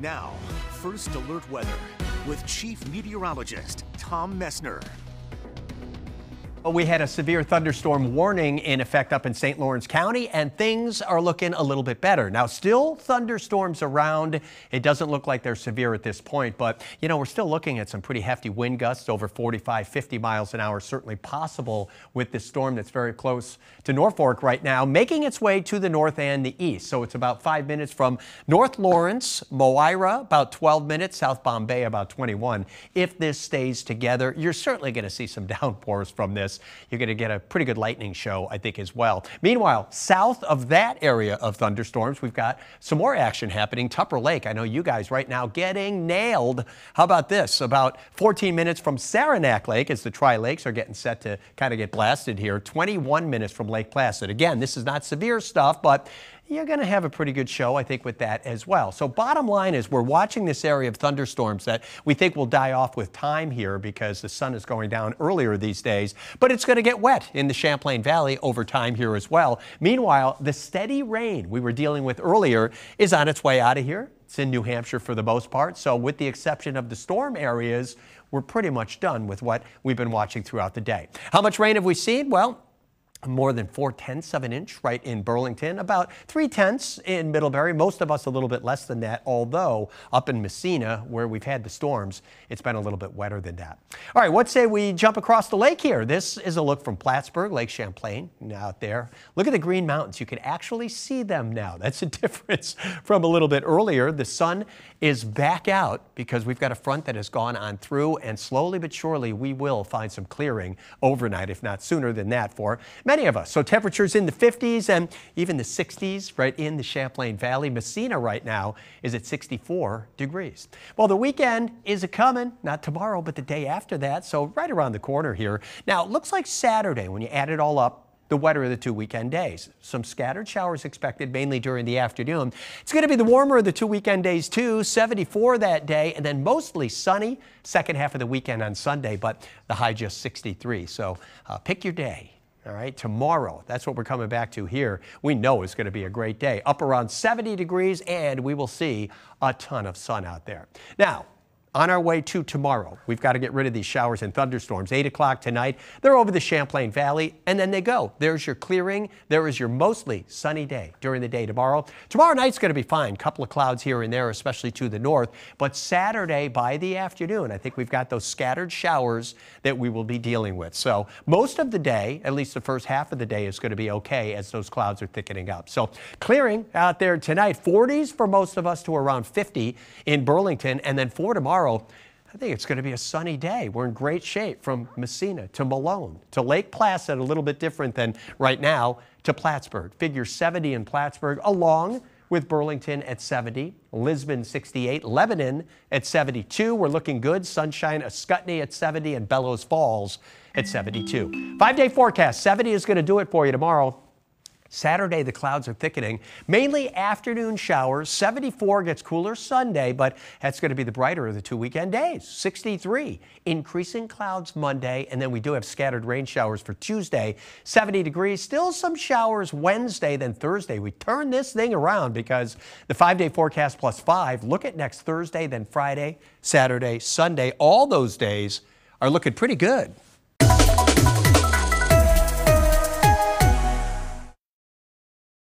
Now, first alert weather with Chief Meteorologist Tom Messner. Well, we had a severe thunderstorm warning in effect up in St. Lawrence County, and things are looking a little bit better. Now, still thunderstorms around. It doesn't look like they're severe at this point, but, you know, we're still looking at some pretty hefty wind gusts over 45, 50 miles an hour, certainly possible with this storm that's very close to Norfolk right now, making its way to the north and the east. So it's about 5 minutes from North Lawrence, Moira, about 12 minutes, South Bombay, about 21. If this stays together, you're certainly going to see some downpours from this. You're going to get a pretty good lightning show, I think, as well. Meanwhile, south of that area of thunderstorms, we've got some more action happening. Tupper Lake, I know you guys right now getting nailed. How about this? About 14 minutes from Saranac Lake as the Tri-Lakes are getting set to kind of get blasted here. 21 minutes from Lake Placid. Again, this is not severe stuff, but you're going to have a pretty good show, I think, with that as well. So bottom line is we're watching this area of thunderstorms that we think will die off with time here because the sun is going down earlier these days, but it's going to get wet in the Champlain Valley over time here as well. Meanwhile, the steady rain we were dealing with earlier is on its way out of here. It's in New Hampshire for the most part, so with the exception of the storm areas, we're pretty much done with what we've been watching throughout the day. How much rain have we seen? Well, more than 4/10 of an inch right in Burlington, about 3/10 in Middlebury, most of us a little bit less than that, although up in Messina, where we've had the storms, it's been a little bit wetter than that. All right, what say we jump across the lake here? This is a look from Plattsburgh, Lake Champlain out there. Look at the Green Mountains. You can actually see them now. That's a difference from a little bit earlier. The sun is back out because we've got a front that has gone on through, and slowly but surely we will find some clearing overnight, if not sooner than that, for many of us. So temperatures in the 50s and even the 60s right in the Champlain Valley. Messina right now is at 64 degrees. Well, the weekend is a-coming, not tomorrow, but the day after that. So right around the corner here. Now, it looks like Saturday when you add it all up, the wetter of the two weekend days. Some scattered showers expected mainly during the afternoon. It's going to be the warmer of the two weekend days too, 74 that day, and then mostly sunny second half of the weekend on Sunday, but the high just 63. So pick your day. All right, tomorrow, that's what we're coming back to here. We know it's going to be a great day, up around 70 degrees, and we will see a ton of sun out there. Now, on our way to tomorrow, we've got to get rid of these showers and thunderstorms. 8 o'clock tonight, they're over the Champlain Valley, and then they go. There's your clearing. There is your mostly sunny day during the day tomorrow. Tomorrow night's going to be fine. Couple of clouds here and there, especially to the north. But Saturday by the afternoon, I think we've got those scattered showers that we will be dealing with. So most of the day, at least the first half of the day, is going to be okay as those clouds are thickening up. So clearing out there tonight, 40s for most of us to around 50 in Burlington, and then 4 tomorrow. I think it's going to be a sunny day. We're in great shape from Messina to Malone to Lake Placid, a little bit different than right now, to Plattsburgh. Figure 70 in Plattsburgh, along with Burlington at 70, Lisbon 68, Lebanon at 72. We're looking good. Sunshine, Ascutney at 70, and Bellows Falls at 72. 5-day forecast. 70 is going to do it for you tomorrow. Saturday, the clouds are thickening, mainly afternoon showers. 74 gets cooler Sunday, but that's going to be the brighter of the two weekend days. 63, increasing clouds Monday, and then we do have scattered rain showers for Tuesday. 70 degrees, still some showers Wednesday, then Thursday. We turn this thing around because the 5-day forecast plus 5, look at next Thursday, then Friday, Saturday, Sunday. All those days are looking pretty good.